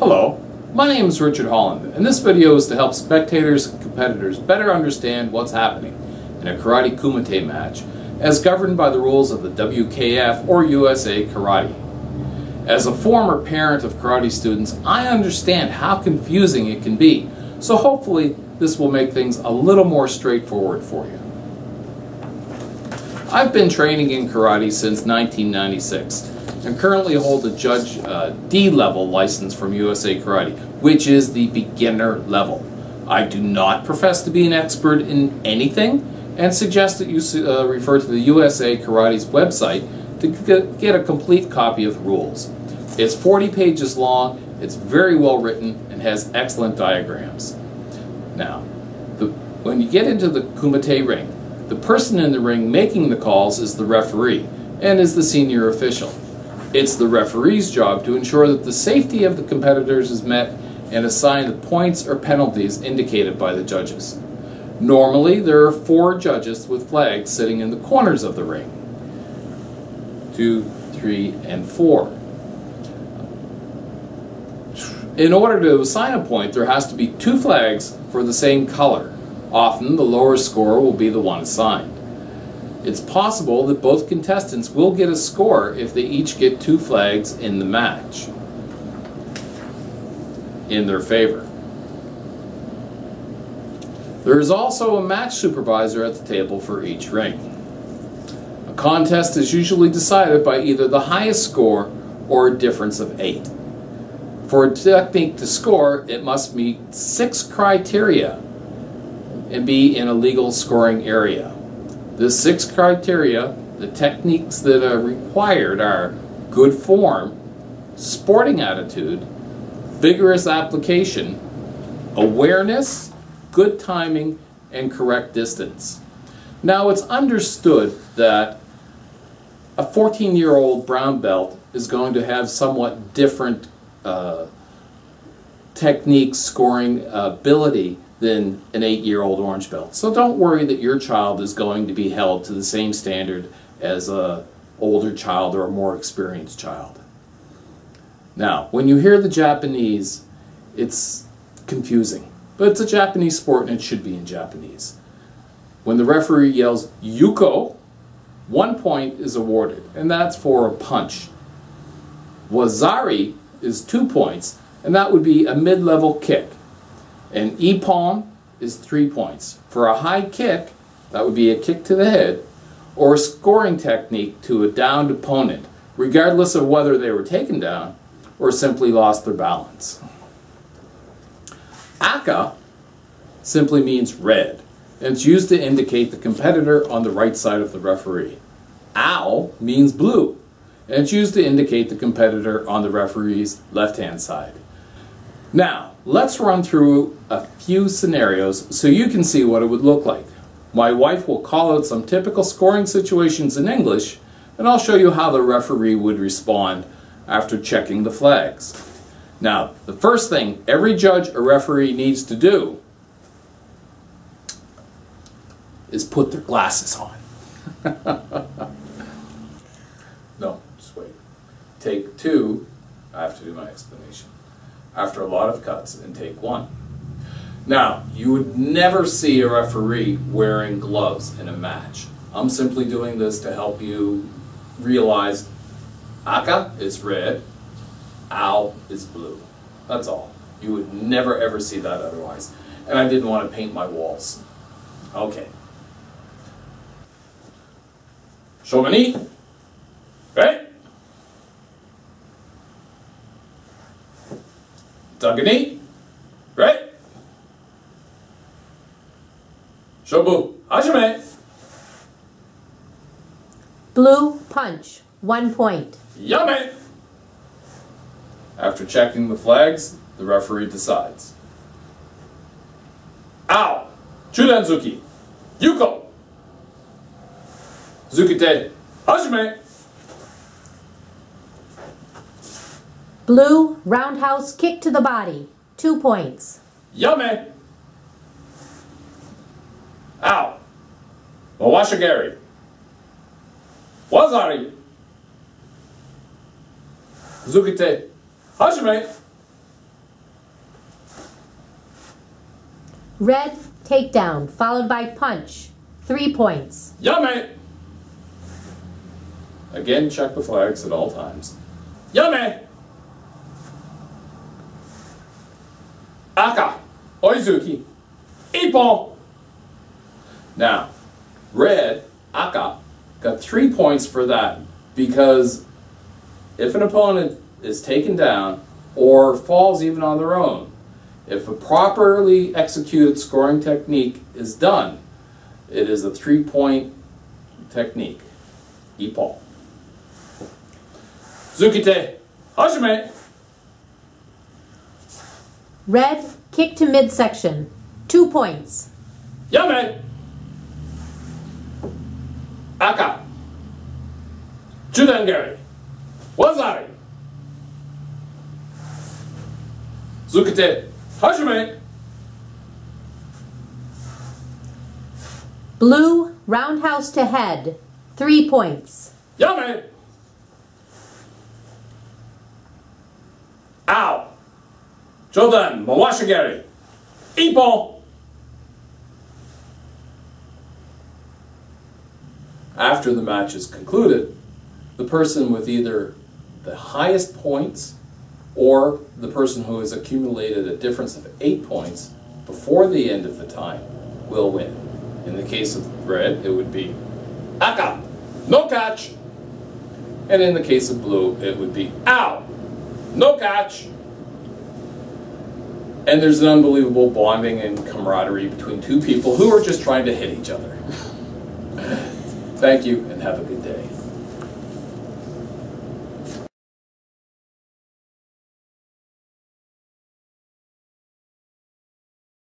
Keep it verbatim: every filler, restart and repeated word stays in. Hello, my name is Richard Holland, and this video is to help spectators and competitors better understand what's happening in a Karate Kumite match as governed by the rules of the W K F or U S A Karate. As a former parent of karate students, I understand how confusing it can be, so hopefully this will make things a little more straightforward for you. I've been training in karate since nineteen ninety-six. And currently hold a Judge uh, D level license from U S A Karate, which is the beginner level. I do not profess to be an expert in anything and suggest that you uh, refer to the U S A Karate's website to get a complete copy of the rules. It's forty pages long, it's very well written, and has excellent diagrams. Now, the, when you get into the Kumite ring, the person in the ring making the calls is the referee and is the senior official. It's the referee's job to ensure that the safety of the competitors is met and assign the points or penalties indicated by the judges. Normally, there are four judges with flags sitting in the corners of the ring. Two, three, and four. In order to assign a point, there has to be two flags for the same color. Often, the lower score will be the one assigned. It's possible that both contestants will get a score if they each get two flags in the match in their favor. There is also a match supervisor at the table for each ring. A contest is usually decided by either the highest score or a difference of eight. For a technique to score, it must meet six criteria and be in a legal scoring area. The six criteria, the techniques that are required are good form, sporting attitude, vigorous application, awareness, good timing, and correct distance. Now it's understood that a fourteen-year-old brown belt is going to have somewhat different uh, technique scoring ability than an eight-year-old orange belt. So don't worry that your child is going to be held to the same standard as an older child or a more experienced child. Now, when you hear the Japanese, it's confusing. But it's a Japanese sport and it should be in Japanese. When the referee yells, "Yuko," one point is awarded, and that's for a punch. Waza-ari is two points, and that would be a mid-level kick. An e-palm is three points. For a high kick, that would be a kick to the head, or a scoring technique to a downed opponent, regardless of whether they were taken down or simply lost their balance. Aka simply means red, and it's used to indicate the competitor on the right side of the referee. Ao means blue, and it's used to indicate the competitor on the referee's left-hand side. Now, let's run through a few scenarios so you can see what it would look like. My wife will call out some typical scoring situations in English, and I'll show you how the referee would respond after checking the flags. Now, the first thing every judge or referee needs to do is put their glasses on. No, just wait. Take two. I have to do my explanation. After a lot of cuts and take one. Now, you would never see a referee wearing gloves in a match. I'm simply doing this to help you realize Aka is red, Ao is blue. That's all. You would never ever see that otherwise. And I didn't want to paint my walls. Okay. Shobu, right? Agini, right? Shobu, hajime. Blue punch, one point. Yame. After checking the flags, the referee decides. Ao, chudanzuki, Yuko, Zukite, hajime. Blue, roundhouse kick to the body. Two points. Yame. Ao. Mawashi-geri. Waza-ari. Zukite. Hajime. Red, takedown, followed by punch. Three points. Yame! Again, check the flags at all times. Yame! Aka, Oizuki, ippon. Now, Red, Aka, got three points for that because if an opponent is taken down or falls even on their own, if a properly executed scoring technique is done, it is a three-point technique. Ippon. Zukite, hajime. Red, kick to midsection. Two points. Yame. Aka, Chudan Geri, Waza-ari, Zukite, hajime. Blue, roundhouse to head, three points. Yame. Ao, Jodan, Mawashi-geri, ippon. After the match is concluded, the person with either the highest points or the person who has accumulated a difference of eight points before the end of the time will win. In the case of red, it would be Aka, no catch. And in the case of blue, it would be Ao, no catch. And there's an unbelievable bonding and camaraderie between two people who are just trying to hit each other. Thank you, and have a good day.